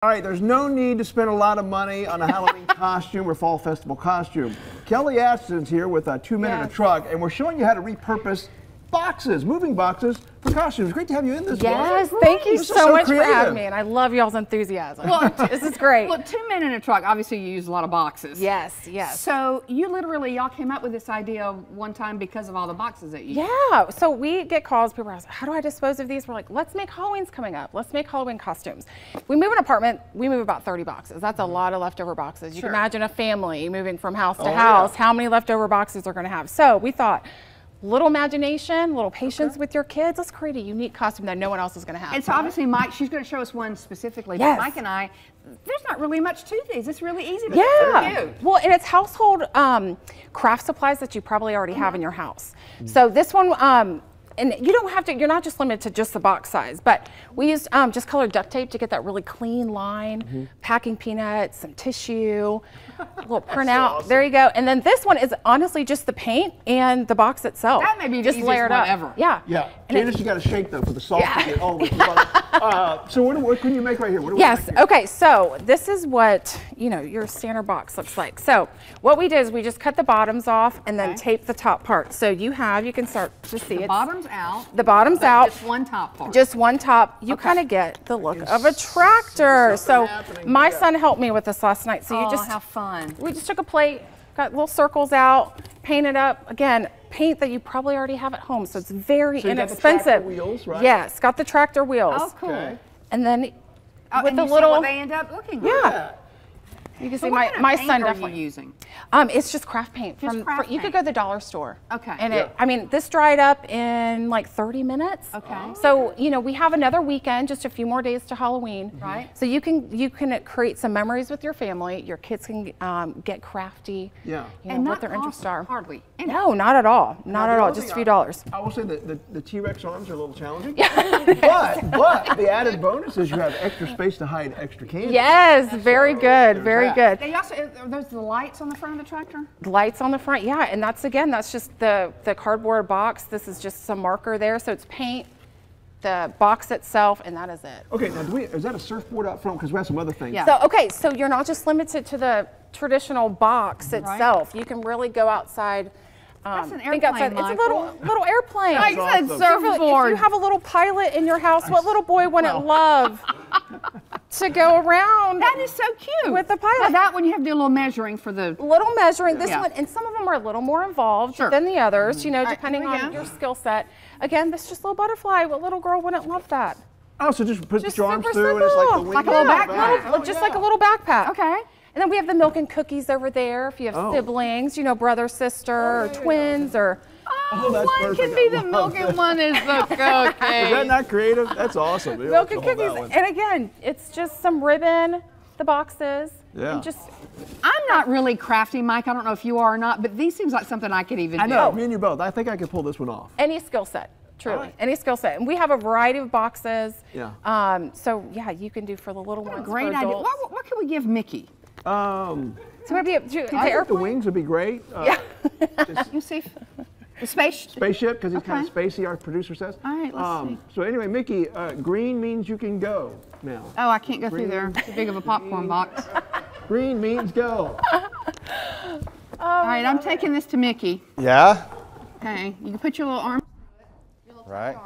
All right, there's no need to spend a lot of money on a Halloween costume or fall festival costume. Kelly Aston's here with Two Men in a Truck, and we're showing you how to repurpose boxes, moving boxes for costumes. Great to have you in this. Yes, one. Thank you so much creative. For having me, and I love y'all's enthusiasm. Well, this is great. Well, 2 Men in a Truck, obviously you use a lot of boxes. Yes, yes. So you literally, y'all came up with this idea one time because of all the boxes that you use. Yeah, so we get calls, people ask, how do I dispose of these? We're like, let's make Halloween's coming up. Let's make Halloween costumes. We move an apartment, we move about 30 boxes. That's a lot of leftover boxes. You can imagine a family moving from house to house, how many leftover boxes they're gonna have. So we thought, little imagination, little patience with your kids. Let's create a unique costume that no one else is going to have. And so obviously Mike, she's going to show us one specifically. Yes. But Mike and I, there's not really much to these. It's really easy to do. Yeah. Well, and it's household craft supplies that you probably already have in your house. So this one, and you don't have to, you're not just limited to just the box size, but we used just colored duct tape to get that really clean line, packing peanuts, some tissue, a little printout. Awesome. There you go. And then this one is honestly just the paint and the box itself. That may be just layered up. Ever. Yeah. Yeah. Janice, you got to shake them for the salt to get all the so what can you make right here? What do we make here? Okay, so this is what, you know, your standard box looks like. So what we did is we just cut the bottoms off and then tape the top part. So you have, you can start to see it. Bottoms out. The bottom's out. Just one top part. Just one top. You kind of get the look of a tractor. So my son helped me with this last night. So you just, how fun. We just took a plate, got little circles out, painted up. Again, paint that you probably already have at home. So it's very inexpensive. Got the tractor wheels, right? Yes, got the tractor wheels. Oh, cool. Okay. And then with the little, what they end up looking like. Yeah. You can see my son definitely. You using? It's just craft paint. You could go to the dollar store. Okay. And it, I mean, this dried up in like 30 minutes. Okay. So you know, we have another weekend, just a few more days to Halloween. Right. So you can create some memories with your family. Your kids can get crafty. Yeah. You know, and what their interests are. Hardly. No, not at all. Not at all. Just a few dollars. I will say that the T-Rex arms are a little challenging. but the added bonus is you have extra space to hide extra candy. Yes. Very good. Very good. They also, are those the lights on the front of the tractor? Lights on the front, yeah. And that's, again, that's just the cardboard box. This is just some marker there. So it's paint, the box itself, and that is it. Okay, now is that a surfboard out front? Because we have some other things. Yeah. So, okay, so you're not just limited to the traditional box itself. Right. You can really go outside. That's an airplane, it's a little airplane. I said surfboard. If you have a little pilot in your house, what little boy wouldn't love to go around? That is so cute. With the pilot. Now that one you have to do a little measuring for the... Little measuring. This one, and some of them are a little more involved than the others, you know, depending on your skill set. Again, this just little butterfly. What little girl wouldn't love that? Oh, so just put your arms through and it's like the wings. Like a little backpack. Just like a little backpack. Okay. And then we have the milk and cookies over there if you have siblings, you know, brother, sister, or twins, or... one can be the milk and one is the cookies. Is that not creative? That's awesome. Milk and cookies. And again, it's just some ribbon, the boxes. Yeah. And just, I'm not really crafty, Mike. I don't know if you are or not, but these seems like something I could even do. I know, me and you both. I think I could pull this one off. Any skill set. Truly, any skill set, and we have a variety of boxes. Yeah. So yeah, you can do for the little ones. Great idea. What can we give Mickey? So maybe I think the wings would be great. You see, spaceship because he's kind of spacey. Our producer says. All right, let's see. So anyway, Mickey, green means you can go now. Oh, I can't go green, through there. It's too big of a popcorn box. Green means go. All right, I'm taking this to Mickey. Yeah. Okay, you can put your little arm. Right.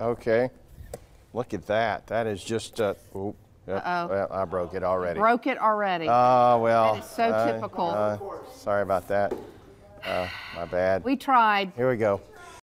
Okay. Look at that. That is just. Well, I broke it already. Broke it already. Oh well. That is so typical. Sorry about that. My bad. We tried. Here we go.